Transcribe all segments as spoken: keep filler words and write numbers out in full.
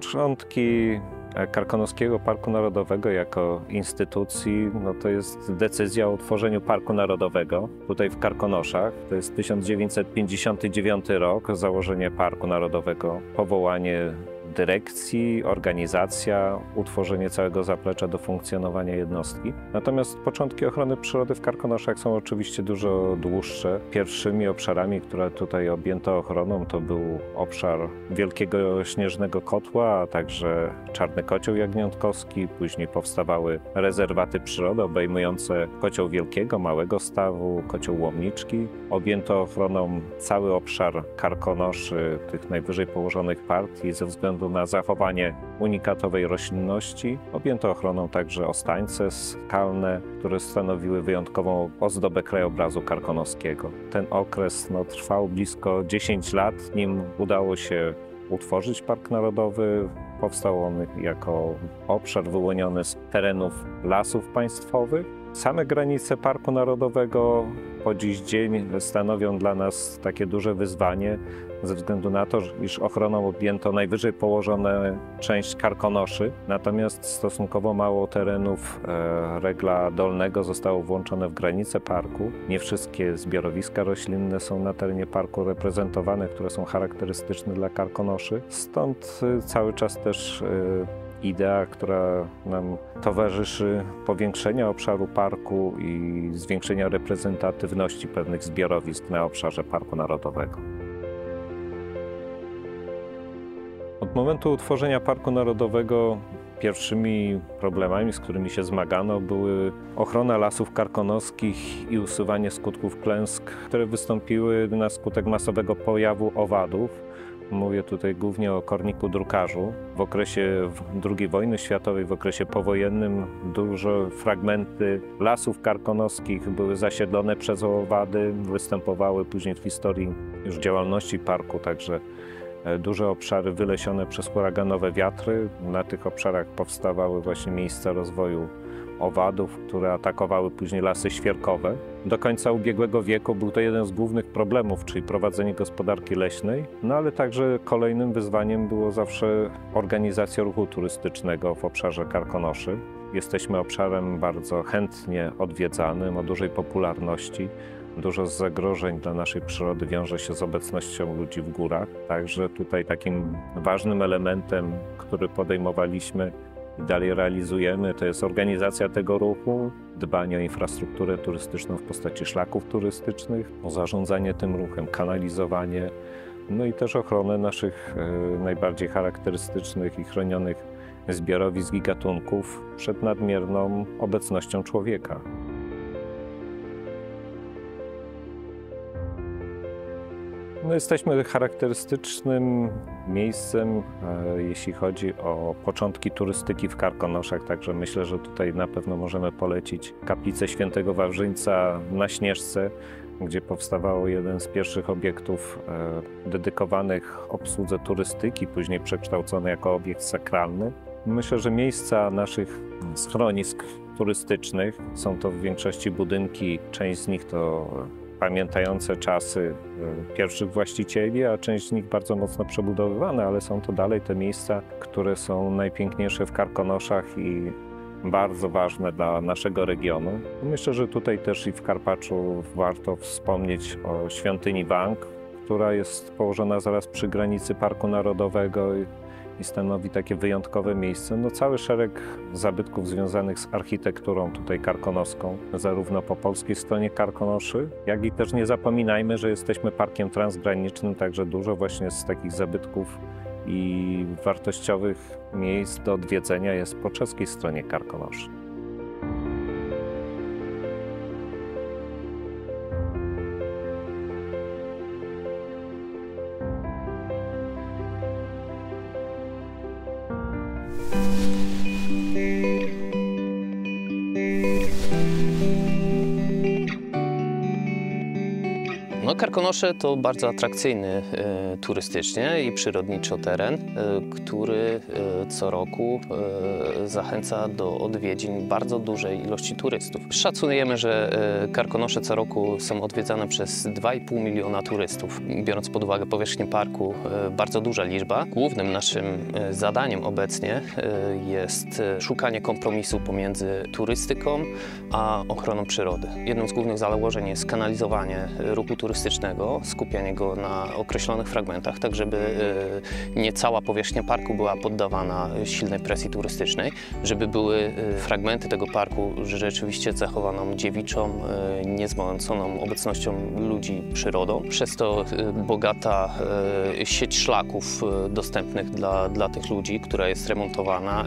Początki Karkonoskiego Parku Narodowego jako instytucji, no to jest decyzja o utworzeniu Parku Narodowego tutaj w Karkonoszach. To jest tysiąc dziewięćset pięćdziesiąty dziewiąty rok, założenie Parku Narodowego, powołanie dyrekcji, organizacja, utworzenie całego zaplecza do funkcjonowania jednostki. Natomiast początki ochrony przyrody w Karkonoszach są oczywiście dużo dłuższe. Pierwszymi obszarami, które tutaj objęto ochroną, to był obszar Wielkiego Śnieżnego Kotła, a także Czarny Kocioł Jagniątkowski. Później powstawały rezerwaty przyrody obejmujące Kocioł Wielkiego, Małego Stawu, Kocioł Łomniczki. Objęto ochroną cały obszar Karkonoszy, tych najwyżej położonych partii, ze względu na zachowanie unikatowej roślinności. Objęto ochroną także ostańce skalne, które stanowiły wyjątkową ozdobę krajobrazu karkonoskiego. Ten okres no, trwał blisko dziesięć lat, nim udało się utworzyć Park Narodowy. Powstał on jako obszar wyłoniony z terenów lasów państwowych. Same granice Parku Narodowego po dziś dzień stanowią dla nas takie duże wyzwanie ze względu na to, iż ochroną objęto najwyżej położone część Karkonoszy, natomiast stosunkowo mało terenów regla dolnego zostało włączone w granice parku. Nie wszystkie zbiorowiska roślinne są na terenie parku reprezentowane, które są charakterystyczne dla Karkonoszy. Stąd cały czas też idea, która nam towarzyszy, powiększenia obszaru parku i zwiększenia reprezentatywności pewnych zbiorowisk na obszarze Parku Narodowego. Od momentu utworzenia Parku Narodowego pierwszymi problemami, z którymi się zmagano, były ochrona lasów karkonoskich i usuwanie skutków klęsk, które wystąpiły na skutek masowego pojawu owadów. Mówię tutaj głównie o korniku drukarzu. W okresie drugiej wojny światowej, w okresie powojennym duże fragmenty lasów karkonoskich były zasiedlone przez owady. Występowały później w historii już działalności parku także duże obszary wylesione przez huraganowe wiatry. Na tych obszarach powstawały właśnie miejsca rozwoju owadów, które atakowały później lasy świerkowe. Do końca ubiegłego wieku był to jeden z głównych problemów, czyli prowadzenie gospodarki leśnej, no ale także kolejnym wyzwaniem było zawsze organizacja ruchu turystycznego w obszarze Karkonoszy. Jesteśmy obszarem bardzo chętnie odwiedzanym, o dużej popularności. Dużo zagrożeń dla naszej przyrody wiąże się z obecnością ludzi w górach. Także tutaj takim ważnym elementem, który podejmowaliśmy i dalej realizujemy, to jest organizacja tego ruchu, dbanie o infrastrukturę turystyczną w postaci szlaków turystycznych, o zarządzanie tym ruchem, kanalizowanie, no i też ochronę naszych najbardziej charakterystycznych i chronionych zbiorowisk i gatunków przed nadmierną obecnością człowieka. No, jesteśmy charakterystycznym miejscem, jeśli chodzi o początki turystyki w Karkonoszach, także myślę, że tutaj na pewno możemy polecić kaplicę Świętego Wawrzyńca na Śnieżce, gdzie powstawał jeden z pierwszych obiektów dedykowanych obsłudze turystyki, później przekształcony jako obiekt sakralny. Myślę, że miejsca naszych schronisk turystycznych są to w większości budynki, część z nich to pamiętające czasy pierwszych właścicieli, a część z nich bardzo mocno przebudowywane, ale są to dalej te miejsca, które są najpiękniejsze w Karkonoszach i bardzo ważne dla naszego regionu. Myślę, że tutaj też i w Karpaczu warto wspomnieć o świątyni Wank, która jest położona zaraz przy granicy Parku Narodowego i stanowi takie wyjątkowe miejsce. No, cały szereg zabytków związanych z architekturą tutaj karkonoską, zarówno po polskiej stronie Karkonoszy, jak i też nie zapominajmy, że jesteśmy parkiem transgranicznym, także dużo właśnie z takich zabytków i wartościowych miejsc do odwiedzenia jest po czeskiej stronie Karkonoszy. No, Karkonosze to bardzo atrakcyjny e, turystycznie i przyrodniczo teren, e, który e, co roku e, zachęca do odwiedzin bardzo dużej ilości turystów. Szacujemy, że e, Karkonosze co roku są odwiedzane przez dwa i pół miliona turystów. Biorąc pod uwagę powierzchnię parku, e, bardzo duża liczba. Głównym naszym e, zadaniem obecnie e, jest szukanie kompromisu pomiędzy turystyką a ochroną przyrody. Jednym z głównych założeń jest kanalizowanie ruchu turystycznego, skupianie go na określonych fragmentach, tak żeby nie cała powierzchnia parku była poddawana silnej presji turystycznej, żeby były fragmenty tego parku rzeczywiście cechowaną dziewiczą, niezwąconą obecnością ludzi przyrodą. Przez to bogata sieć szlaków dostępnych dla, dla tych ludzi, która jest remontowana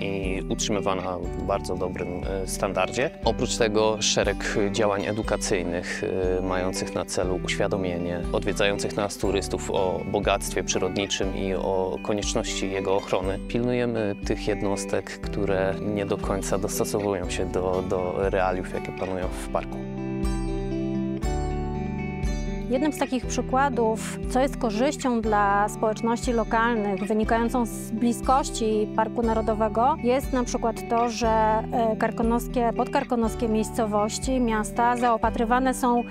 i, i utrzymywana w bardzo dobrym standardzie. Oprócz tego szereg działań edukacyjnych mających na celu uświadomienie odwiedzających nas turystów o bogactwie przyrodniczym i o konieczności jego ochrony. Pilnujemy tych jednostek, które nie do końca dostosowują się do, do realiów, jakie panują w parku. Jednym z takich przykładów, co jest korzyścią dla społeczności lokalnych wynikającą z bliskości Parku Narodowego, jest na przykład to, że karkonoskie, podkarkonoskie miejscowości, miasta zaopatrywane są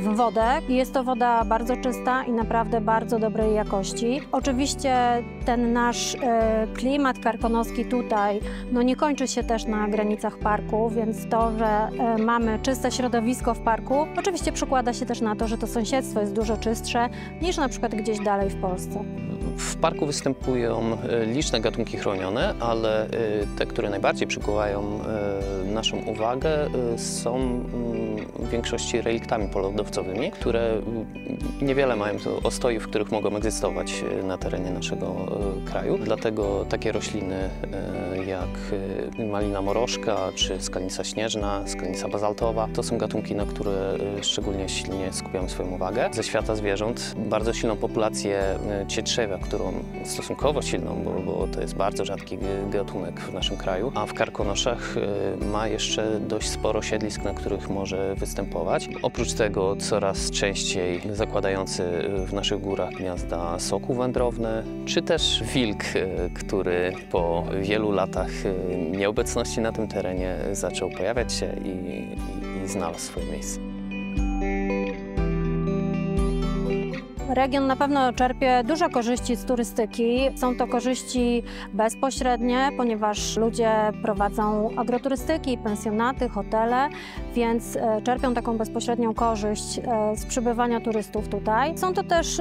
w wodę. Jest to woda bardzo czysta i naprawdę bardzo dobrej jakości. Oczywiście ten nasz klimat karkonoski tutaj no nie kończy się też na granicach parku, więc to, że mamy czyste środowisko w parku, oczywiście przekłada się też na to, że to są sąsiedztwo jest dużo czystsze niż na przykład gdzieś dalej w Polsce. W parku występują liczne gatunki chronione, ale te, które najbardziej przykuwają naszą uwagę, są w większości reliktami polodowcowymi, które niewiele mają ostojów, w których mogą egzystować na terenie naszego kraju. Dlatego takie rośliny jak malina morożka, czy skalica śnieżna, skalica bazaltowa, to są gatunki, na które szczególnie silnie skupiamy swoją uwagę. Ze świata zwierząt bardzo silną populację cietrzewia, którą stosunkowo silną, bo, bo to jest bardzo rzadki gatunek w naszym kraju, a w Karkonoszach ma jeszcze dość sporo siedlisk, na których może występować. Oprócz tego coraz częściej zakładający w naszych górach gniazda soku wędrowne, czy też wilk, który po wielu latach nieobecności na tym terenie zaczął pojawiać się i, i, i znalazł swoje miejsce. Region na pewno czerpie dużo korzyści z turystyki. Są to korzyści bezpośrednie, ponieważ ludzie prowadzą agroturystyki, pensjonaty, hotele, więc czerpią taką bezpośrednią korzyść z przybywania turystów tutaj. Są to też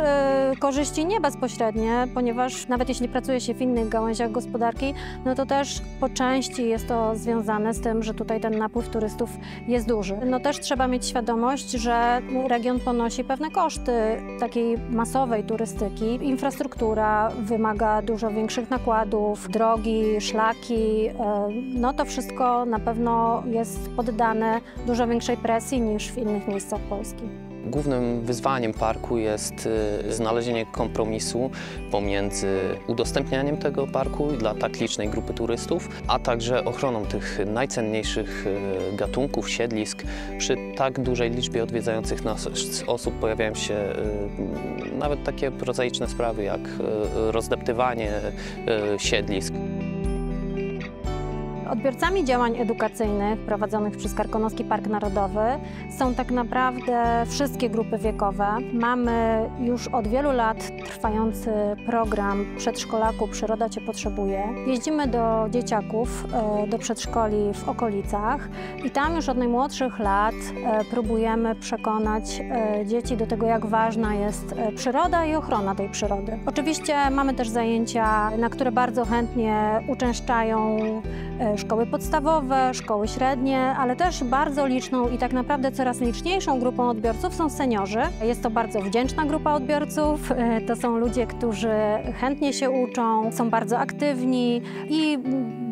korzyści niebezpośrednie, ponieważ nawet jeśli pracuje się w innych gałęziach gospodarki, no to też po części jest to związane z tym, że tutaj ten napływ turystów jest duży. No też trzeba mieć świadomość, że region ponosi pewne koszty takiej masowej turystyki. Infrastruktura wymaga dużo większych nakładów, drogi, szlaki, no to wszystko na pewno jest poddane dużo większej presji niż w innych miejscach Polski. Głównym wyzwaniem parku jest znalezienie kompromisu pomiędzy udostępnianiem tego parku dla tak licznej grupy turystów, a także ochroną tych najcenniejszych gatunków, siedlisk. Przy tak dużej liczbie odwiedzających nas osób pojawiają się nawet takie prozaiczne sprawy jak rozdeptywanie siedlisk. Odbiorcami działań edukacyjnych prowadzonych przez Karkonoski Park Narodowy są tak naprawdę wszystkie grupy wiekowe. Mamy już od wielu lat trwający program przedszkolaku Przyroda Cię Potrzebuje. Jeździmy do dzieciaków, do przedszkoli w okolicach i tam już od najmłodszych lat próbujemy przekonać dzieci do tego, jak ważna jest przyroda i ochrona tej przyrody. Oczywiście mamy też zajęcia, na które bardzo chętnie uczęszczają szkoły podstawowe, szkoły średnie, ale też bardzo liczną i tak naprawdę coraz liczniejszą grupą odbiorców są seniorzy. Jest to bardzo wdzięczna grupa odbiorców, to są ludzie, którzy chętnie się uczą, są bardzo aktywni i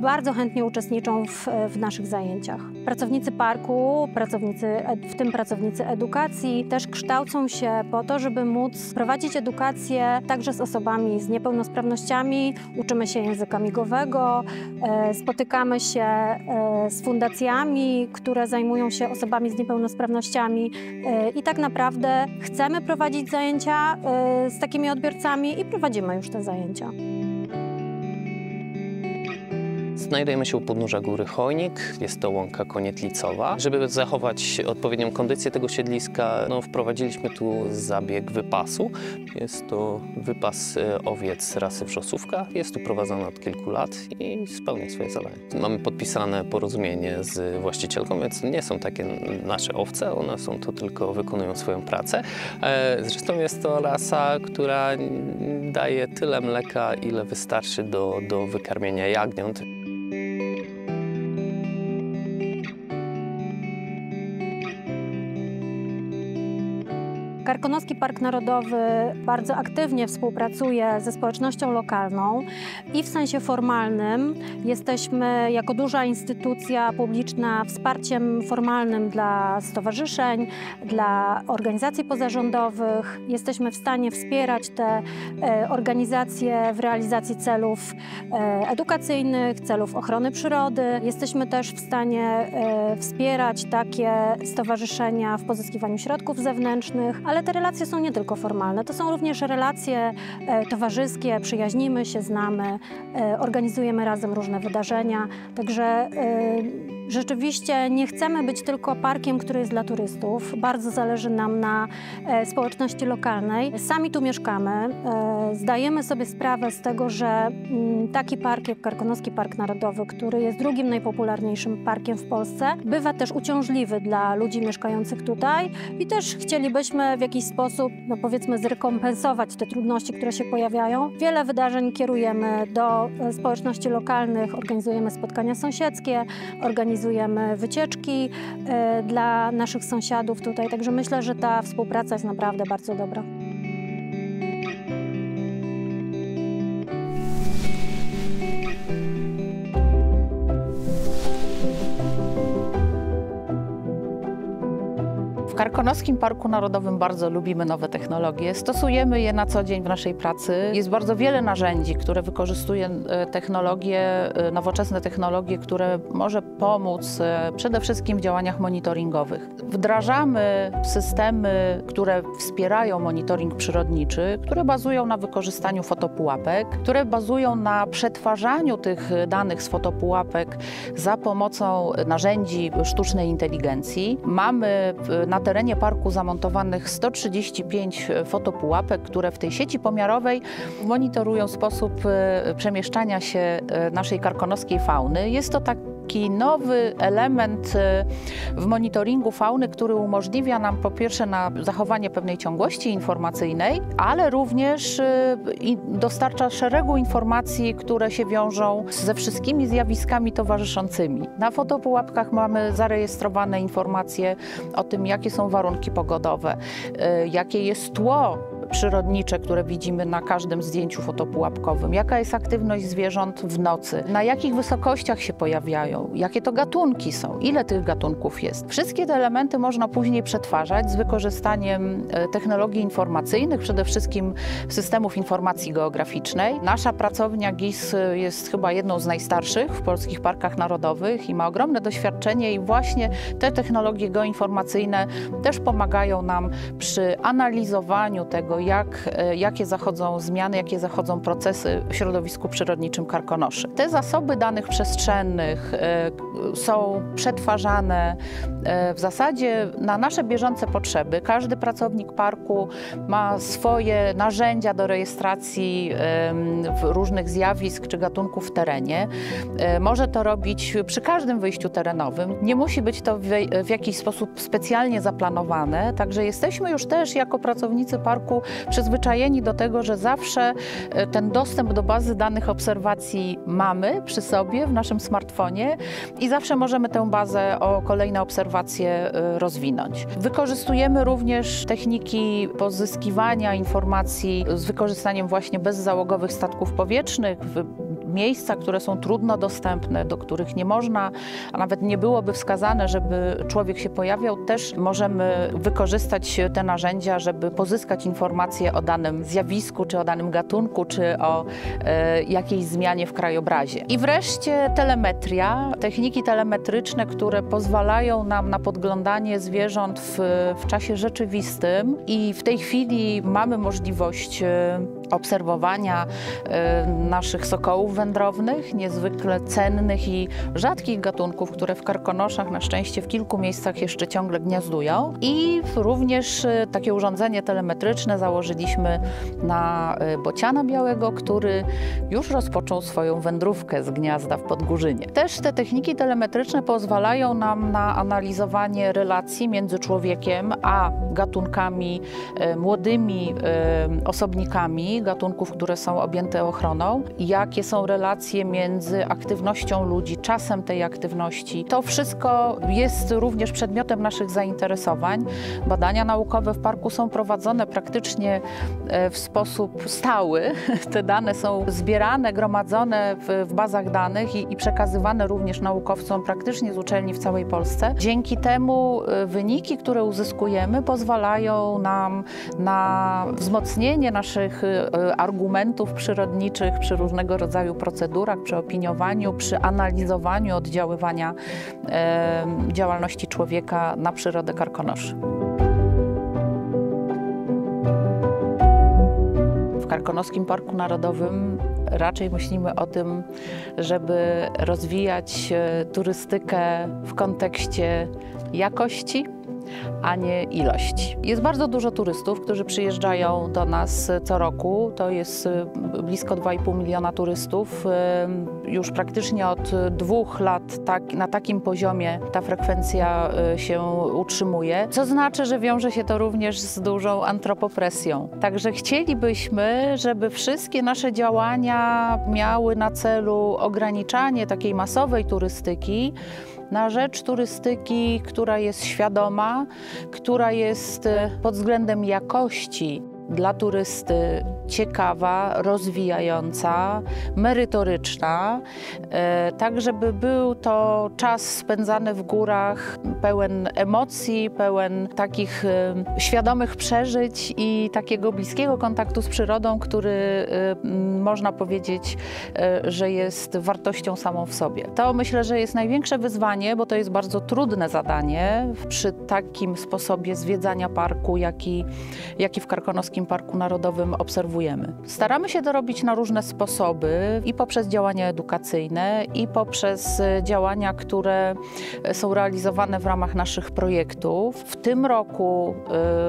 bardzo chętnie uczestniczą w, w naszych zajęciach. Pracownicy parku, pracownicy, w tym pracownicy edukacji też kształcą się po to, żeby móc prowadzić edukację także z osobami z niepełnosprawnościami. Uczymy się języka migowego, spotykamy się z fundacjami, które zajmują się osobami z niepełnosprawnościami i tak naprawdę chcemy prowadzić zajęcia z takimi odbiorcami i prowadzimy już te zajęcia. Znajdujemy się u podnóża góry Chojnik, jest to łąka konietlicowa. Żeby zachować odpowiednią kondycję tego siedliska, no, wprowadziliśmy tu zabieg wypasu. Jest to wypas owiec rasy wrzosówka, jest tu prowadzony od kilku lat i spełnia swoje zadanie. Mamy podpisane porozumienie z właścicielką, więc nie są takie nasze owce, one są to tylko wykonują swoją pracę. Zresztą jest to rasa, która daje tyle mleka, ile wystarczy do, do wykarmienia jagniąt. Karkonoski Park Narodowy bardzo aktywnie współpracuje ze społecznością lokalną i w sensie formalnym jesteśmy jako duża instytucja publiczna wsparciem formalnym dla stowarzyszeń, dla organizacji pozarządowych. Jesteśmy w stanie wspierać te organizacje w realizacji celów edukacyjnych, celów ochrony przyrody. Jesteśmy też w stanie wspierać takie stowarzyszenia w pozyskiwaniu środków zewnętrznych, ale Ale te relacje są nie tylko formalne, to są również relacje towarzyskie, przyjaźnimy się, znamy, organizujemy razem różne wydarzenia, także rzeczywiście nie chcemy być tylko parkiem, który jest dla turystów. Bardzo zależy nam na społeczności lokalnej. Sami tu mieszkamy, zdajemy sobie sprawę z tego, że taki park jak Karkonoski Park Narodowy, który jest drugim najpopularniejszym parkiem w Polsce, bywa też uciążliwy dla ludzi mieszkających tutaj i też chcielibyśmy w jakiś sposób, no powiedzmy, zrekompensować te trudności, które się pojawiają. Wiele wydarzeń kierujemy do społeczności lokalnych, organizujemy spotkania sąsiedzkie, organizujemy Organizujemy wycieczki y, dla naszych sąsiadów tutaj, także myślę, że ta współpraca jest naprawdę bardzo dobra. W Karkonoskim Parku Narodowym bardzo lubimy nowe technologie, stosujemy je na co dzień w naszej pracy. Jest bardzo wiele narzędzi, które wykorzystuje technologie, nowoczesne technologie, które może pomóc przede wszystkim w działaniach monitoringowych. Wdrażamy systemy, które wspierają monitoring przyrodniczy, które bazują na wykorzystaniu fotopułapek, które bazują na przetwarzaniu tych danych z fotopułapek za pomocą narzędzi sztucznej inteligencji. Mamy na W terenie parku zamontowanych sto trzydzieści pięć fotopułapek, które w tej sieci pomiarowej monitorują sposób przemieszczania się naszej karkonoskiej fauny. Jest to tak taki nowy element w monitoringu fauny, który umożliwia nam po pierwsze na zachowanie pewnej ciągłości informacyjnej, ale również dostarcza szeregu informacji, które się wiążą ze wszystkimi zjawiskami towarzyszącymi. Na fotopułapkach mamy zarejestrowane informacje o tym, jakie są warunki pogodowe, jakie jest tło przyrodnicze, które widzimy na każdym zdjęciu fotopułapkowym, jaka jest aktywność zwierząt w nocy, na jakich wysokościach się pojawiają, jakie to gatunki są, ile tych gatunków jest. Wszystkie te elementy można później przetwarzać z wykorzystaniem technologii informacyjnych, przede wszystkim systemów informacji geograficznej. Nasza pracownia G I S jest chyba jedną z najstarszych w polskich parkach narodowych i ma ogromne doświadczenie i właśnie te technologie geoinformacyjne też pomagają nam przy analizowaniu tego, Jak, jakie zachodzą zmiany, jakie zachodzą procesy w środowisku przyrodniczym Karkonoszy. Te zasoby danych przestrzennych są przetwarzane w zasadzie na nasze bieżące potrzeby. Każdy pracownik parku ma swoje narzędzia do rejestracji różnych zjawisk czy gatunków w terenie. Może to robić przy każdym wyjściu terenowym. Nie musi być to w jakiś sposób specjalnie zaplanowane, także jesteśmy już też jako pracownicy parku przyzwyczajeni do tego, że zawsze ten dostęp do bazy danych obserwacji mamy przy sobie w naszym smartfonie i zawsze możemy tę bazę o kolejne obserwacje rozwinąć. Wykorzystujemy również techniki pozyskiwania informacji z wykorzystaniem właśnie bezzałogowych statków powietrznych, miejsca, które są trudno dostępne, do których nie można, a nawet nie byłoby wskazane, żeby człowiek się pojawiał, też możemy wykorzystać te narzędzia, żeby pozyskać informacje o danym zjawisku, czy o danym gatunku, czy o e, jakiejś zmianie w krajobrazie. I wreszcie telemetria, techniki telemetryczne, które pozwalają nam na podglądanie zwierząt w, w czasie rzeczywistym i w tej chwili mamy możliwość obserwowania naszych sokołów wędrownych, niezwykle cennych i rzadkich gatunków, które w karkonoszach na szczęście w kilku miejscach jeszcze ciągle gniazdują. I również takie urządzenie telemetryczne założyliśmy na bociana białego, który już rozpoczął swoją wędrówkę z gniazda w Podgórzynie. Też te techniki telemetryczne pozwalają nam na analizowanie relacji między człowiekiem a gatunkami, młodymi osobnikami, gatunków, które są objęte ochroną, jakie są relacje między aktywnością ludzi, czasem tej aktywności. To wszystko jest również przedmiotem naszych zainteresowań. Badania naukowe w parku są prowadzone praktycznie w sposób stały. Te dane są zbierane, gromadzone w bazach danych i przekazywane również naukowcom praktycznie z uczelni w całej Polsce. Dzięki temu wyniki, które uzyskujemy, pozwalają nam na wzmocnienie naszych argumentów przyrodniczych przy różnego rodzaju procedurach, przy opiniowaniu, przy analizowaniu oddziaływania e, działalności człowieka na przyrodę karkonoszy. W Karkonoskim Parku Narodowym raczej myślimy o tym, żeby rozwijać turystykę w kontekście jakości, a nie ilość. Jest bardzo dużo turystów, którzy przyjeżdżają do nas co roku. To jest blisko dwa i pół miliona turystów. Już praktycznie od dwóch lat tak, na takim poziomie ta frekwencja się utrzymuje, co znaczy, że wiąże się to również z dużą antropopresją. Także chcielibyśmy, żeby wszystkie nasze działania miały na celu ograniczanie takiej masowej turystyki, na rzecz turystyki, która jest świadoma, która jest pod względem jakości dla turysty ciekawa, rozwijająca, merytoryczna, tak żeby był to czas spędzany w górach pełen emocji, pełen takich świadomych przeżyć i takiego bliskiego kontaktu z przyrodą, który można powiedzieć, że jest wartością samą w sobie. To myślę, że jest największe wyzwanie, bo to jest bardzo trudne zadanie przy takim sposobie zwiedzania parku, jaki, jaki w Karkonoskim Parku Narodowym obserwujemy. Staramy się to robić na różne sposoby i poprzez działania edukacyjne, i poprzez działania, które są realizowane w ramach naszych projektów. W tym roku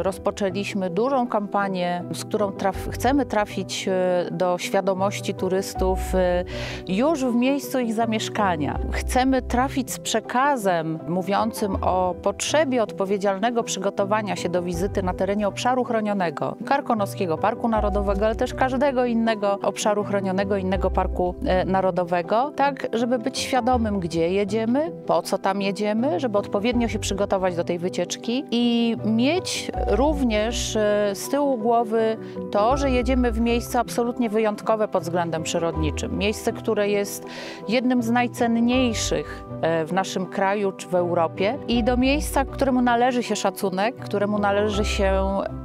rozpoczęliśmy dużą kampanię, z którą traf- chcemy trafić do świadomości turystów już w miejscu ich zamieszkania. Chcemy trafić z przekazem mówiącym o potrzebie odpowiedzialnego przygotowania się do wizyty na terenie obszaru chronionego Karkonoskiego Parku Narodowego, ale też każdego innego obszaru chronionego, innego parku e, narodowego, tak żeby być świadomym, gdzie jedziemy, po co tam jedziemy, żeby odpowiednio się przygotować do tej wycieczki i mieć również e, z tyłu głowy to, że jedziemy w miejsce absolutnie wyjątkowe pod względem przyrodniczym. Miejsce, które jest jednym z najcenniejszych e, w naszym kraju czy w Europie i do miejsca, któremu należy się szacunek, któremu należy się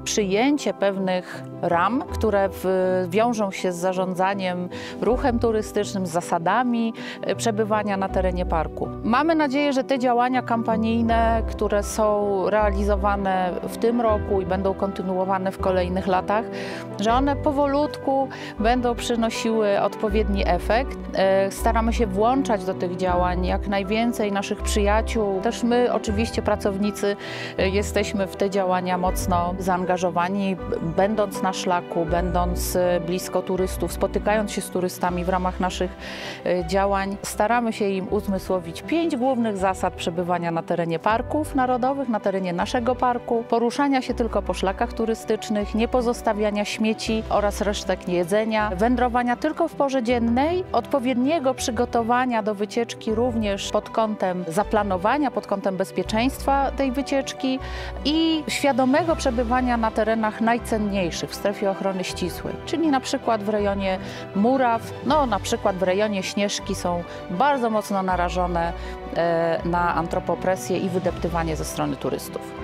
przyjęcie pewnych ram, które W, wiążą się z zarządzaniem ruchem turystycznym, z zasadami przebywania na terenie parku. Mamy nadzieję, że te działania kampanijne, które są realizowane w tym roku i będą kontynuowane w kolejnych latach, że one powolutku będą przynosiły odpowiedni efekt. Staramy się włączać do tych działań jak najwięcej naszych przyjaciół. Też my, oczywiście pracownicy, jesteśmy w te działania mocno zaangażowani, będąc na szlaku, będąc Będąc blisko turystów, spotykając się z turystami w ramach naszych działań, staramy się im uzmysłowić pięć głównych zasad przebywania na terenie parków narodowych, na terenie naszego parku, poruszania się tylko po szlakach turystycznych, niepozostawiania śmieci oraz resztek jedzenia, wędrowania tylko w porze dziennej, odpowiedniego przygotowania do wycieczki również pod kątem zaplanowania, pod kątem bezpieczeństwa tej wycieczki i świadomego przebywania na terenach najcenniejszych najcenniejszych w strefie ochrony ścisłej, czyli na przykład w rejonie Muraw, no na przykład w rejonie Śnieżki są bardzo mocno narażone na antropopresję i wydeptywanie ze strony turystów.